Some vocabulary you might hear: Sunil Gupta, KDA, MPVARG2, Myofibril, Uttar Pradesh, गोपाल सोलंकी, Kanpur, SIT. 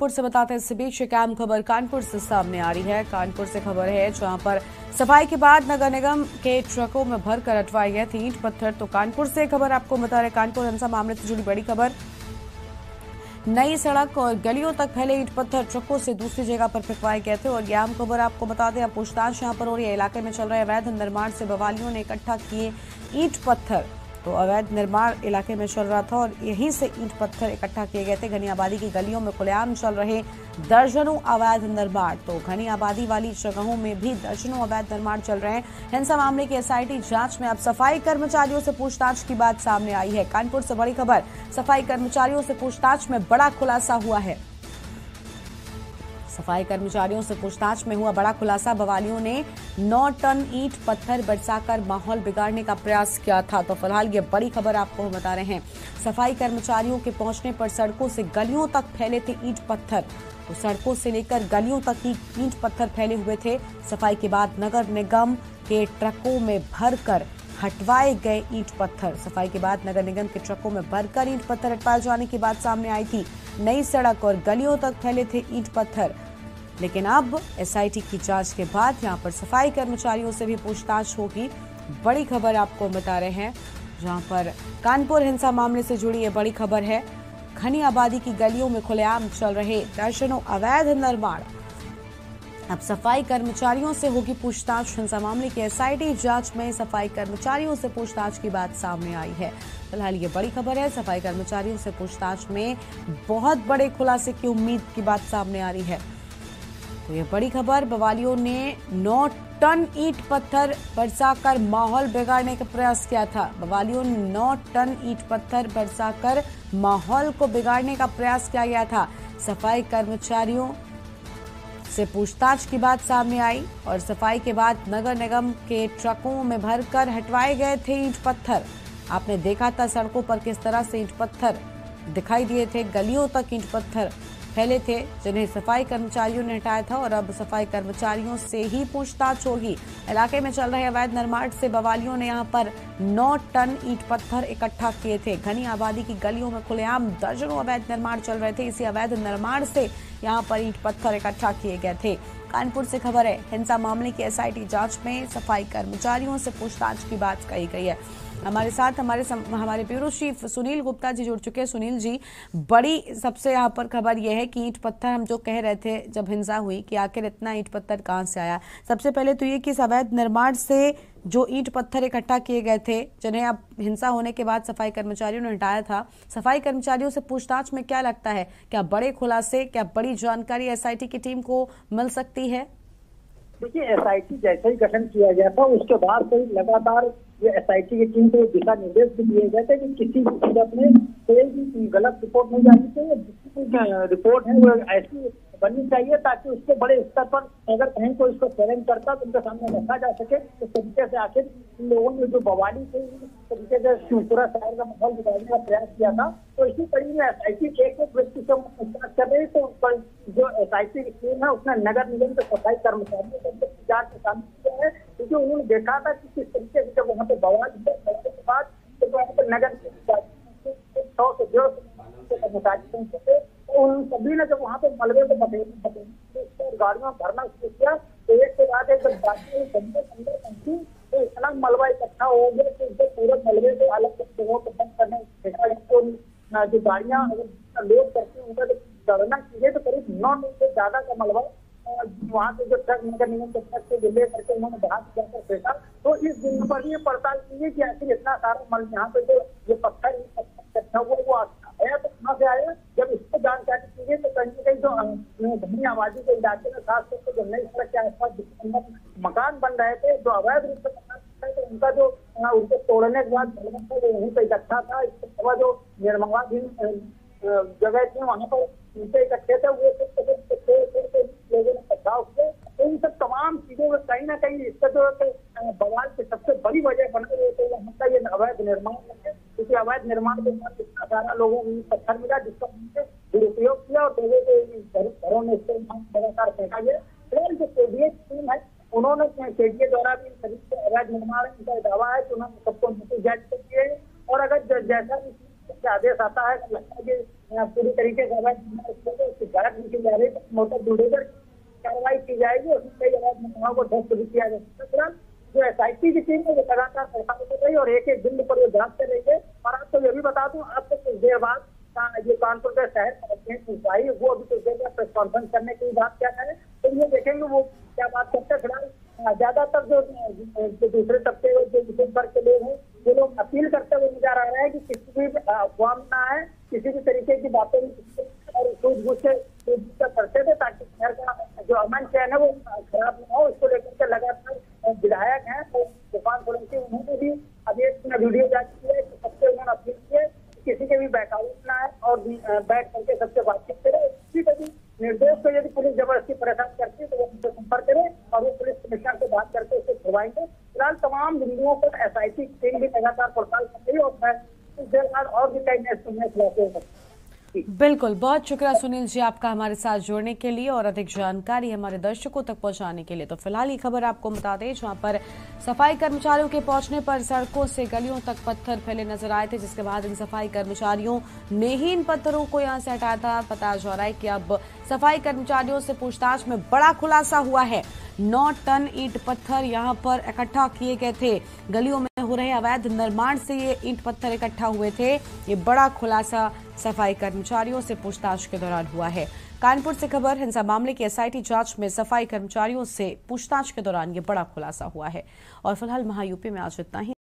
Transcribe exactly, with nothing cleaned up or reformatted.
कानपुर से बताते हैं। इस बीच एक अहम खबर कानपुर से सामने आ रही है। कानपुर से खबर है जहां पर सफाई के बाद नगर निगम के ट्रकों में भर कर हटवाई गए थे ईंट पत्थर। तो कानपुर से खबर आपको बता रहे, कानपुर हिंसा मामले से जुड़ी बड़ी खबर। नई सड़क और गलियों तक फैले ईंट पत्थर ट्रकों से दूसरी जगह पर फेंकवाए गए थे। और यह आम खबर आपको बता दें, पूछताछ यहाँ पर हो रही है। इलाके में चल रहे अवैध निर्माण से बवालियों ने इकट्ठा किए ईंट पत्थर। तो अवैध निर्माण इलाके में चल रहा था और यहीं से ईंट पत्थर इकट्ठा किए गए थे। घनी आबादी की गलियों में खुलेआम चल रहे दर्जनों अवैध निर्माण। तो घनी आबादी वाली जगहों में भी दर्जनों अवैध निर्माण चल रहे हैं। हिंसा मामले की एस आई टी जांच में अब सफाई कर्मचारियों से पूछताछ की बात सामने आई है। कानपुर से बड़ी खबर, सफाई कर्मचारियों से पूछताछ में बड़ा खुलासा हुआ है। सफाई कर्मचारियों से पूछताछ में हुआ बड़ा खुलासा। बवालियों ने नौ टन ईंट पत्थर बरसाकर माहौल बिगाड़ने का प्रयास किया था। तो फिलहाल ये बड़ी खबर आपको बता रहे हैं। सफाई कर्मचारियों के पहुंचने पर सड़कों से गलियों तक फैले थे ईंट पत्थर। तो सड़कों से लेकर गलियों तक ईंट पत्थर फैले हुए थे। सफाई के बाद नगर निगम के ट्रकों में भर कर हटवाए गए ईंट पत्थर। सफाई के बाद नगर निगम के ट्रकों में भरकर ईंट पत्थर हटवाए जाने की बात सामने आई थी। नई सड़क और गलियों तक फैले थे ईंट पत्थर। लेकिन अब एस आई टी की जांच के बाद यहां पर सफाई कर्मचारियों से भी पूछताछ होगी। बड़ी खबर आपको बता रहे हैं जहां पर कानपुर हिंसा मामले से जुड़ी ये बड़ी खबर है। घनी आबादी की गलियों में खुलेआम चल रहे दर्जनों अवैध निर्माण। अब सफाई कर्मचारियों से होगी पूछताछ। हिंसा मामले की एस आई टी जांच में सफाई कर्मचारियों से पूछताछ की बात सामने आई है। फिलहाल ये बड़ी खबर है। सफाई कर्मचारियों से पूछताछ में बहुत बड़े खुलासे की उम्मीद की बात सामने आ रही है। तो ये बड़ी खबर, बवालियों ने नौ टन ईंट पत्थर बरसाकर माहौल बिगाड़ने का प्रयास किया था। बवालियों ने नौ टन ईंट पत्थर बरसाकर माहौल को बिगाड़ने का प्रयास किया गया था। सफाई कर्मचारियों से पूछताछ की बात सामने आई और सफाई के बाद नगर निगम के ट्रकों में भरकर हटवाए गए थे ईंट पत्थर। आपने देखा था सड़कों पर किस तरह से ईंट पत्थर दिखाई दिए थे। गलियों तक ईंट पत्थर फैले थे जिन्हें सफाई कर्मचारियों ने हटाया था। और अब सफाई कर्मचारियों से ही पूछताछ होगी। इलाके में चल रहे अवैध निर्माण से बवालियों ने यहां पर नौ टन ईंट पत्थर इकट्ठा किए थे। घनी आबादी की गलियों में खुलेआम दर्जनों अवैध निर्माण चल रहे थे। इसी अवैध निर्माण से यहां पर ईंट पत्थर इकट्ठा किए गए थे। कानपुर से खबर है, हिंसा मामले की एस आई टी जांच में सफाई कर्मचारियों से पूछताछ की बात कही गई है। हमारे साथ हमारे सम, हमारे ब्यूरो चीफ सुनील गुप्ता जी जुड़ चुके हैं। सुनील जी, बड़ी सबसे यहाँ पर खबर यह है कि ईंट पत्थर हम जो कह रहे थे जब हिंसा हुई कि आखिर इतना ईंट पत्थर कहाँ से आया। सबसे पहले तो ये कि इस अवैध निर्माण से जो ईंट पत्थर इकट्ठा किए गए थे जिन्हें अब हिंसा होने के बाद सफाई कर्मचारियों ने हटाया था, सफाई कर्मचारियों से पूछताछ में क्या लगता है, क्या बड़े खुलासे, क्या बड़ी जानकारी एस आई टी की टीम को मिल सकती है? देखिए, एस आई टी जैसे ही गठन किया गया था उसके बाद से लगातार ये एस आई टी की टीम को दिशा निर्देश भी दिए गए थे कि किसी भी सूरत में कोई भी गलत रिपोर्ट नहीं जानी चाहिए। रिपोर्ट है वो ऐसी बननी चाहिए ताकि उसके बड़े स्तर पर अगर कहीं कोई इसको चैलेंज करता तो उनके सामने रखा जा सके। इस तरीके से आखिर इन लोगों ने जो बवाली थी, इस तरीके से शिवपुरा शहर का माहौल बिगाड़ने का प्रयास किया था। तो इसी तरीके एस आई टी एक एक व्यक्ति से पूछताछ कर रही तो उस पर जो एस आई टी की टीम है उसने नगर निगम के सफाई कर्मचारियों को जांच में शामिल किया है, क्योंकि उन्होंने देखा था कि किस तरीके से जब वहाँ पे बवाल हुआ के बाद तो वहाँ पर नगर सौ से डेढ़ सौ कर्मचारी पहुंचे थे। उन सभी ने जब वहाँ पे मलबे को बटेल गाड़ियों भरना शुरू किया तो एक के बाद एक गाड़ियों घंटे अंदर पहुंची तो इतना मलबा इकट्ठा हो गया कि उससे पूरे मलबे को अलग जगहों पर बंद करने जो गाड़ियाँ अगर लोड करती उनका जो गणना की गई तो करीब नौ मील से ज्यादा का मलबा वहाँ पे जो ट्रक नगर निगम के ट्रक से विलय करके उन्होंने बाहर जाकर फेंका। तो इस दिन पर भी ये पड़ताल की है कि आखिर इतना सारा मल यहाँ पे जो ये पत्थर इकट्ठा हुआ वो आया तो कहाँ से आया। जब इसको जानकारी दी गई तो कहीं ना कहीं जो घनी आबादी के इलाके में खासतौर पर जो नई सड़क के आसपास मकान बन रहे थे जो अवैध रूप से तो उनका जो उनको तोड़ने के बाद वहीं पर इकट्ठा था। इसके अलावा जो निर्माणाधीन जगह थी वहाँ पर उनसे इकट्ठे थे वो लोगों ने बचाव किया। तो इन सब तमाम चीजों में कहीं ना कहीं इसका जो बवाल की सबसे बड़ी वजह बन गई तो हमेशा ये अवैध निर्माण है, क्योंकि अवैध निर्माण के साथ इतना सारा लोगों को पत्थर मिला जिसका उनसे दुरुपयोग किया और लोगों के घरों में इसको लगातार फेंका गया। फिलहाल जो केडीए टीम है उन्होंने केडीए द्वारा भी सभी अवैध निर्माण इनका दावा है कि उन्होंने सबको नोटिस जारी कर दिए और अगर जैसा भी आदेश आता है तो लगता है कि पूरी तरीके से अवैध निर्माण गलत उनके मेरिट मोटर जुड़े पर कार्रवाई की जाएगी। उसमें कई अवैध मकानों को ध्वस्त भी किया जा सकता है। जो एस आई टी की टीम है वो लगातार परेशान कर रही है और एक एक बिंदु पर वो जांच कर रही है। और आपको ये भी बता दूं, आपको कुछ देर बाद ये कानपुर का शहर प्रेसिडेंट आई, वो अभी कुछ देर बाद प्रेस कॉन्फ्रेंस करने की बात क्या करें तो ये देखेंगे वो क्या बात करते हैं। फिलहाल ज्यादातर जो दूसरे तबके जो विशेष वर्ग के लोग हैं वो लोग अपील करते हुए नजर आ रहा है कि किसी भी अफवाह ना आए, किसी भी तरीके की बातें और सूझबूझ से सूझबूझ करते थे ताकि शहर का जो अमन चैन है वो खराब ना हो। इसको लेकर के लगातार विधायक हैं तो गोपाल सोलंकी उन्होंने भी अभी एक वीडियो जांच की है कि सबसे उन्होंने अपील की है किसी के भी बैकआउट ना है और बैठ करके सबसे बातचीत करे। इसी पर निर्देश को यदि पुलिस जबरदस्ती परेशान करती है तो वो उनसे संपर्क करे और वो पुलिस कमिश्नर से बात करके उसे छुड़वाएंगे। फिलहाल तमाम बिंदुओं पर एस आई टी टीम भी लगातार पड़ताल कर रही है और कुछ देर बाद और भी कई नए खुलासे हो सकते। बिल्कुल, बहुत शुक्रिया सुनील जी आपका हमारे साथ जुड़ने के लिए और अधिक जानकारी हमारे दर्शकों तक पहुंचाने के लिए। तो फिलहाल ये खबर आपको बता दें जहां पर सफाई कर्मचारियों के पहुंचने पर सड़कों से गलियों तक पत्थर फैले नजर आए थे, जिसके बाद इन सफाई कर्मचारियों ने ही इन पत्थरों को यहां से हटाया था। पता चल रहा है कि अब सफाई कर्मचारियों से पूछताछ में बड़ा खुलासा हुआ है। नौ टन ईंट पत्थर यहाँ पर इकट्ठा किए गए थे। गलियों में हो रहे अवैध निर्माण से ये ईंट पत्थर इकट्ठा हुए थे। ये बड़ा खुलासा सफाई कर्मचारियों से पूछताछ के दौरान हुआ है। कानपुर से खबर, हिंसा मामले की एसआईटी जांच में सफाई कर्मचारियों से पूछताछ के दौरान ये बड़ा खुलासा हुआ है। और फिलहाल महायूपी में आज इतना ही।